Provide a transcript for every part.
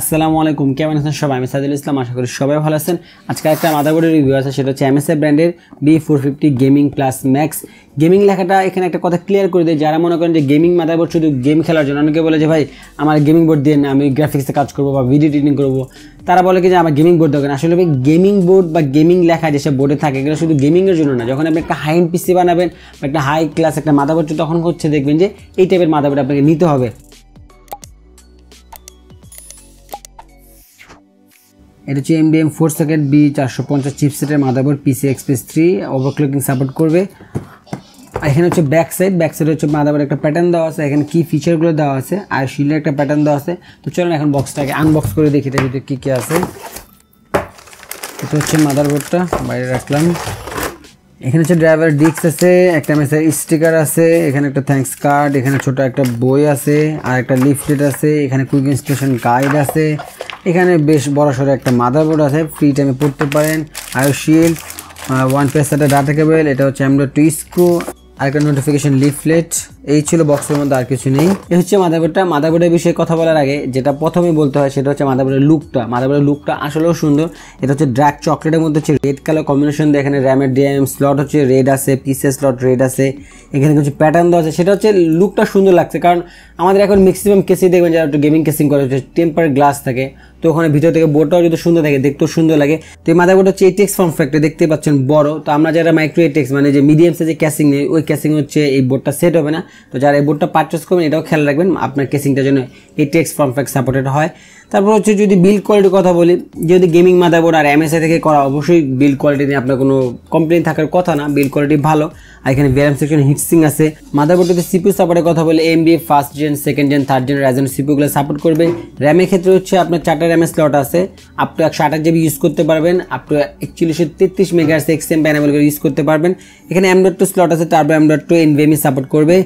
আসসালামু আলাইকুম, কেমন আছেন সবাই? আমি সাইদুল ইসলাম, আশা করি সবাই ভালো আছেন। আজকে একটা মাদারবোর্ডের রিভিউ আছে, সেটা হচ্ছে MSI ব্র্যান্ডের B450 gaming plus max. Gaming লেখাটা এখানে একটা কথা ক্লিয়ার করে দেয়, যারা মনে করেন যে গেমিং মাদারবোর্ড শুধু গেম খেলার জন্য। অনেকে বলে যে ভাই আমার গেমিং বোর্ড দিয়ে না, আমি গ্রাফিক্সে কাজ করবো বা ভিডিও এডিটিং করবো, তারা বলে কি যে আমার গেমিং বোর্ড দরকার। আসলে ভাই গেমিং বোর্ড বা গেমিং লেখা যেসব বোর্ডে থাকে এগুলো শুধু গেমিংয়ের জন্য না। যখন আপনি একটা হাই এন্ড পিসি বানাবেন বা একটা হাই ক্লাস একটা মাদারবোর্ড, তখন হচ্ছে দেখবেন যে এই টাইপের মাদারবোর্ড আপনাকে নিতে হবে। এটা হচ্ছে MDM 4 socket B450 চিপসেটের motherboard, PC Express 3 overclocking support করবে। আর এখানে হচ্ছে ব্যাক সাইড হচ্ছে মাদারবোর্ড একটা প্যাটার্ন দেওয়া আছে, এখানে কি ফিচারগুলো দেওয়া আছে আর শিলের একটা প্যাটার্ন দেওয়া আছে। তো চলুন এখন বক্সটাকে আনবক্স করে দেখি এটার ভিতরে কী কী আছে। এটা হচ্ছে মাদারবোর্ডটা বাইরে রাখলাম। এখানে হচ্ছে ড্রাইভার ডিস্ক আছে, একটা মেসের স্টিকার আছে, এখানে একটা থ্যাঙ্কস কার্ড, এখানে ছোটো একটা বই আছে আর একটা লিফলেট আছে, এখানে কুইক ইনস্টলেশন গাইড আছে, এখানে বেশ বড়সড় একটা মাদারবোর্ড আছে, ফ্রি টাইমে পড়তে পারেন। আর শিল্ড 1 প্লাস একটা ডাটা কেবল, এটা হচ্ছে আমরা 2 স্ক্রু আর একটা নোটিফিকেশন লিফলেট। এই ছিল বক্সের মধ্যে, আর কিছু নেই। এই হচ্ছে মাদারবোর্ডটা। মাদারবোর্ডের বিষয়ে কথা বলার আগে যেটা প্রথমে বলতে হয় সেটা হচ্ছে মাদারবোর্ডের লুকটা আসলেও সুন্দর। এটা হচ্ছে ডার্ক চকলেটের মধ্যে হচ্ছে রেড কালার কম্বিনেশন দিয়ে, এখানে র্যামের ডিএম স্লট হচ্ছে রেড আছে, পিসি স্লট রেড আছে, এখানে কিছু প্যাটার্ন দেওয়া আছে, সেটা হচ্ছে লুকটা সুন্দর লাগছে। কারণ আমাদের এখন ম্যাক্সিমাম কেসেই দেখবেন যারা একটু গেমিং কেসিং করে হচ্ছে টেম্পার গ্লাস থাকে, তো ওখানে ভিতর থেকে বোর্ডটাও যদি সুন্দর থাকে দেখতেও সুন্দর লাগে। তো এই মাদারবোর্ড হচ্ছে ATX ফর্ম ফ্যাক্টর, দেখতে পাচ্ছেন বড়। তো আমরা যারা মাইক্রো ATX মানে যে মিডিয়াম সাইজে ক্যাসিং নেই, ওই ক্যাসিং হচ্ছে এই বোর্ডটা সেট হবে না। তো যারা এই বোর্ডটা পারচেস করবেন এটাও খেয়াল রাখবেন, আপনার কেসিংটার জন্য ATX ফর্ম ফ্যাক্টর সাপোর্টেড হয়। তারপর হচ্ছে যদি বিল্ড কোয়ালিটির কথা বলি, যদি গেমিং মাদারবোর্ড আর MSI থেকে করা, অবশ্যই বিল্ড কোয়ালিটি নিয়ে আপনার কোনো কমপ্লেন থাকার কথা না, বিল্ড কোয়ালিটি ভালো। আর এখানে ভ্যারাম সেকশন হিটসিং আছে। মাদারবোর্ডটিতে CPU সাপোর্টের কথা বলি, AMD 1st gen 2nd gen 3rd gen Ryzen CPUগুলো সাপোর্ট করবে। র্যামের ক্ষেত্রে হচ্ছে আপনার 4টা র্যামের স্লট আছে, আপ টু 128 GB ইউজ করতে পারবেন, up to 4133 MHz XMP enable করে ইউজ করতে পারবেন। এখানে M.2 স্লট আছে, তারপর M.2 NVMe সাপোর্ট করবে।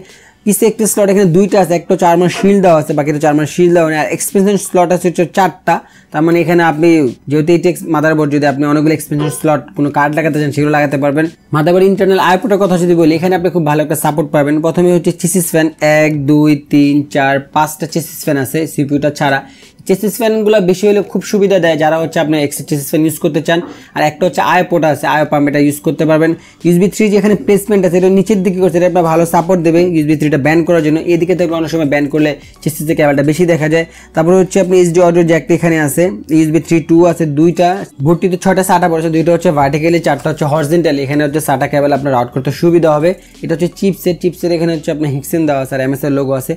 পিসি একটি স্লট এখানে 2টা আছে, একটা 4 মাস শিল্ড দেওয়া আছে, বাকিটা 4 মাস শিল্ড দেওয়া নেই। আর এক্সপেনশন স্লট আছে হচ্ছে 4টা, তার মানে এখানে আপনি যেহেতু ATX মাদারবোর্ড, যদি আপনি অনেকগুলো এক্সপেনশন স্লট কোনো কার্ড লাগাতে চান সেগুলো লাগাতে পারবেন। মাদারবোর্ড ইন্টারনাল আইপোর্টের কথা যদি বলি, এখানে আপনি খুব ভালো একটা সাপোর্ট পাবেন। প্রথমে হচ্ছে চেসিস ফ্যান 1 2 3 4 5টা চেসিস ফ্যান আছে, সিপিউটা ছাড়া। চেসিস ফ্যানগুলো বেশি হলে খুব সুবিধা দেয় যারা হচ্ছে আপনি এক্সট্রা চেসিস ফ্যান ইউজ করতে চান। আর একটা হচ্ছে আইপোর্ট আছে, আইপাম্প এটা ইউজ করতে পারবেন। USB 3 যেখানে প্লেসমেন্ট আছে এটা নিচের দিকে করছে, এটা আপনার ভালো সাপোর্ট দেবে USB 3টা ব্যান করার জন্য। এদিকে দেখলে অনেক সময় ব্যান করলে চেসিসে কেবলটা বেশি দেখা যায়। তারপরে হচ্ছে আপনি HD অডিও জ্যাকটা এখানে আছে, USB 3 2 আছে 2টা, ভর্তি তো 6টা SATA পড়ছে, 2টা হচ্ছে ভার্টিক্যালি, 4টা হচ্ছে হরিজন্টালি। এখানে হচ্ছে SATA কেবল আপনার রাউট করতে সুবিধা হবে। এটা হচ্ছে চিপসেট এখানে হচ্ছে আপনার হিক্সেন দেওয়া আছে, আর MSI লোগো আছে।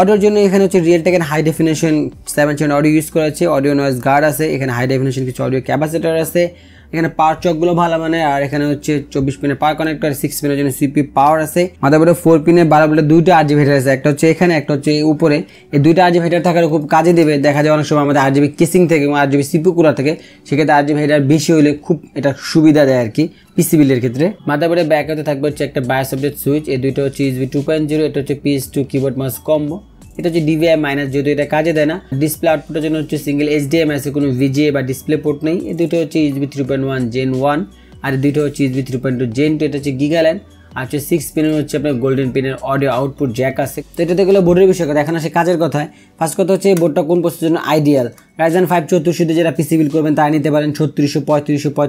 অডিওর জন্য এখানে হচ্ছে Realtek-এর high definition 7 channel audio use করা আছে, অডিও নয়েজ গার্ড আছে, এখানে হাই ডেফিনেশন কিছু অডিও ক্যাপাসিটার আছে, এখানে পাওয়ার চকগুলো ভালো মানে। আর এখানে হচ্ছে 24 পিনের পাওয়ার কনেক্টর, 6 পিনের জন্য CPU পাওয়ার আছে। মাদারবোর্ডে 4 পিনের 12 ভোল্টের 2টা RGB আছে, একটা হচ্ছে এখানে, একটা হচ্ছে উপরে। এই 2টা RGB থাকার খুব কাজে দেবে। দেখা যায় অনেক সময় আমাদের RGB কেসিং থেকে এবং RGB CPU কুলার থেকে, সেক্ষেত্রে RGB বেশি হলে খুব এটা সুবিধা দেয় আর কি পিসি বিলের ক্ষেত্রে। মাদারবোর্ডে ব্যাকআপে থাকবে হচ্ছে একটা BIOS আপডেট সুইচ, এই 2টা হচ্ছে USB 2.0, এটা হচ্ছে PS2 কিবোর্ড মাউস কম্বো, এটা হচ্ছে DVI- যেহেতু এটা কাজে দেয় না। ডিসপ্লে আউটপুটের জন্য হচ্ছে সিঙ্গেল HDMI আছে, কোনো VGA বা ডিসপ্লে পোর্ট নেই। এই দুটো হচ্ছে USB 3.1 Gen 1 আর দুটো হচ্ছে USB 3.2 Gen 2, এটা হচ্ছে গিগাল্যান্ড। আর হচ্ছে 6 পিনের হচ্ছে আপনার গোল্ডেন পিনের অডিও আউটপুট জ্যাক আছে। তো এটাতে গেলে বোর্ডের বিষয় কথা, এখন আসে কাজের কথায়। ফার্স্ট কথা হচ্ছে এই বোর্ডটা কোন পোস্টের জন্য আইডিয়াল। Ryzen 5 6400 যারা পিসি বিল করবেন তারা নিতে পারেন, 3600 3500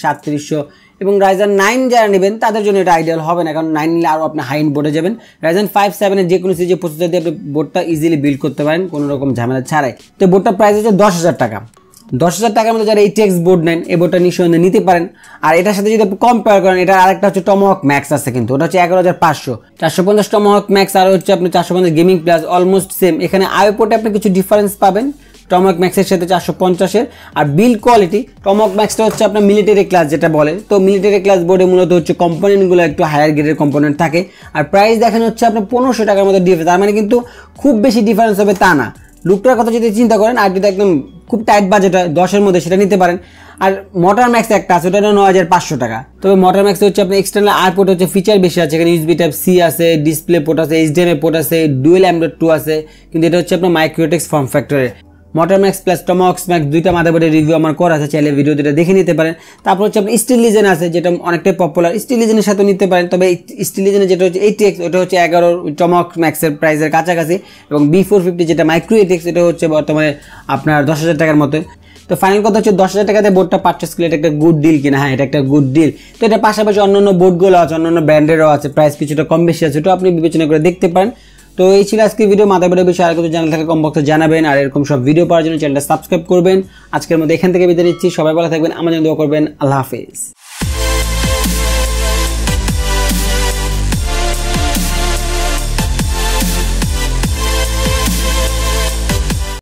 3700, এবং Ryzen 9 যারা নেবেন তাদের জন্য এটা আইডিয়াল হবে না, কারণ 9 নিলে আরও আপনি হাই এন্ড বোর্ডে যাবেন। Ryzen 5 7 যে কোনো সিরিজে প্রসেসর দিয়ে আপনি বোর্ডটা ইজিলি বিল্ড করতে পারেন কোনো রকম ঝামেলা ছাড়াই। তো বোর্ডটার প্রাইস হচ্ছে 10,000 টাকা। 10,000 টাকার মধ্যে যারা ATX বোর্ড নেন এই বোর্ডটা নিঃসন্দেহে নিতে পারেন। আর এটার সাথে যদি আপনি কম্পেয়ার করেন, এটা আরেকটা হচ্ছে টমহক ম্যাক্স আছে, কিন্তু ওটা হচ্ছে 11,500। 450 টমহক ম্যাক্স আর হচ্ছে আপনি 450 গেমিং প্লাস অলমোস্ট সেম। এখানে আইপোর্টে আপনি কিছু ডিফারেন্স পাবেন টমহক ম্যাক্সের সাথে 450-এর। আর বিল্ড কোয়ালিটি টমহক ম্যাক্সটা হচ্ছে আপনার মিলিটারি ক্লাস যেটা বলে, তো মিলিটারি ক্লাস বোর্ডে মূলত হচ্ছে কম্পোনেন্টগুলো একটু হায়ার গ্রেডের কম্পোনেন্ট থাকে। আর প্রাইস দেখেন হচ্ছে আপনার 1500 টাকার মতো ডিফারেন্স, তার মানে কিন্তু খুব বেশি ডিফারেন্স হবে তা না। লুকটার কথা যদি চিন্তা করেন, আর যদি একদম খুব টাইট বাজেট হয় 10-এর মধ্যে সেটা নিতে পারেন। আর মোটর ম্যাক্স একটা আছে, ওটা 9,500 টাকা। তবে মোটর ম্যাক্স হচ্ছে আপনার এক্সটার্নাল আইপোর্ট হচ্ছে ফিচার বেশি আছে, এখানে USB Type-C আছে, ডিসপ্লে পোর্ট আছে, HDMI পোর্ট আছে, ডুয়েল M.2 আছে, কিন্তু এটা হচ্ছে আপনার মাইক্রো ATX ফর্ম ফ্যাক্টরের। मोटर मैक्स प्लस टमक्स मैक्स दुईटा मदरबोर्डेर रिव्यू आमार करा आछे, चाइले भिडियो दुइटा देखे निते पारेन। तारपर होच्छे आपनार स्टील लीजन आछे जेटा अनेकटाई पपुलार, स्टील लीजनेर साथे निते पारेन। तबे स्टील लीजन जेटा होच्छे ATX ओटा होच्छे 11 टमक्स मैक्सेर प्राइसेर काछाकाछि एबं B450 जेटा माइक्रो ATX ओटा होच्छे बर्तमाने आपनार 10,000 टाकार मतो। तो फाइनल कथा होच्छे 10,000 टाकाते बोर्डटा पार्चेस करले এটা একটা গুড ডিল কিনা। হ্যাঁ, এটা একটা গুড ডিল। তো এটা পাশাপাশি অন্যান্য বোর্ডগুলো আছে, অন্যান্য ব্র্যান্ডেরও আছে, প্রাইস কিছুটা কম বেশি আছে, তো আপনি বিবেচনা করে দেখতে পারেন। তো এই ছিল আজকে ভিডিও। মাদারবোর্ডের বিষয়ে আর কিছু জানার থাকলে কমপক্ষে জানাবেন, আর এরকম সব ভিডিও পাওয়ার জন্য চ্যানেলটা সাবস্ক্রাইব করবেন। আজকের মতো এখান থেকে বিদায় নিচ্ছি, সবাই ভালো থাকবেন, আমার জন্য দোয়া করবেন। আল্লাহ হাফেজ।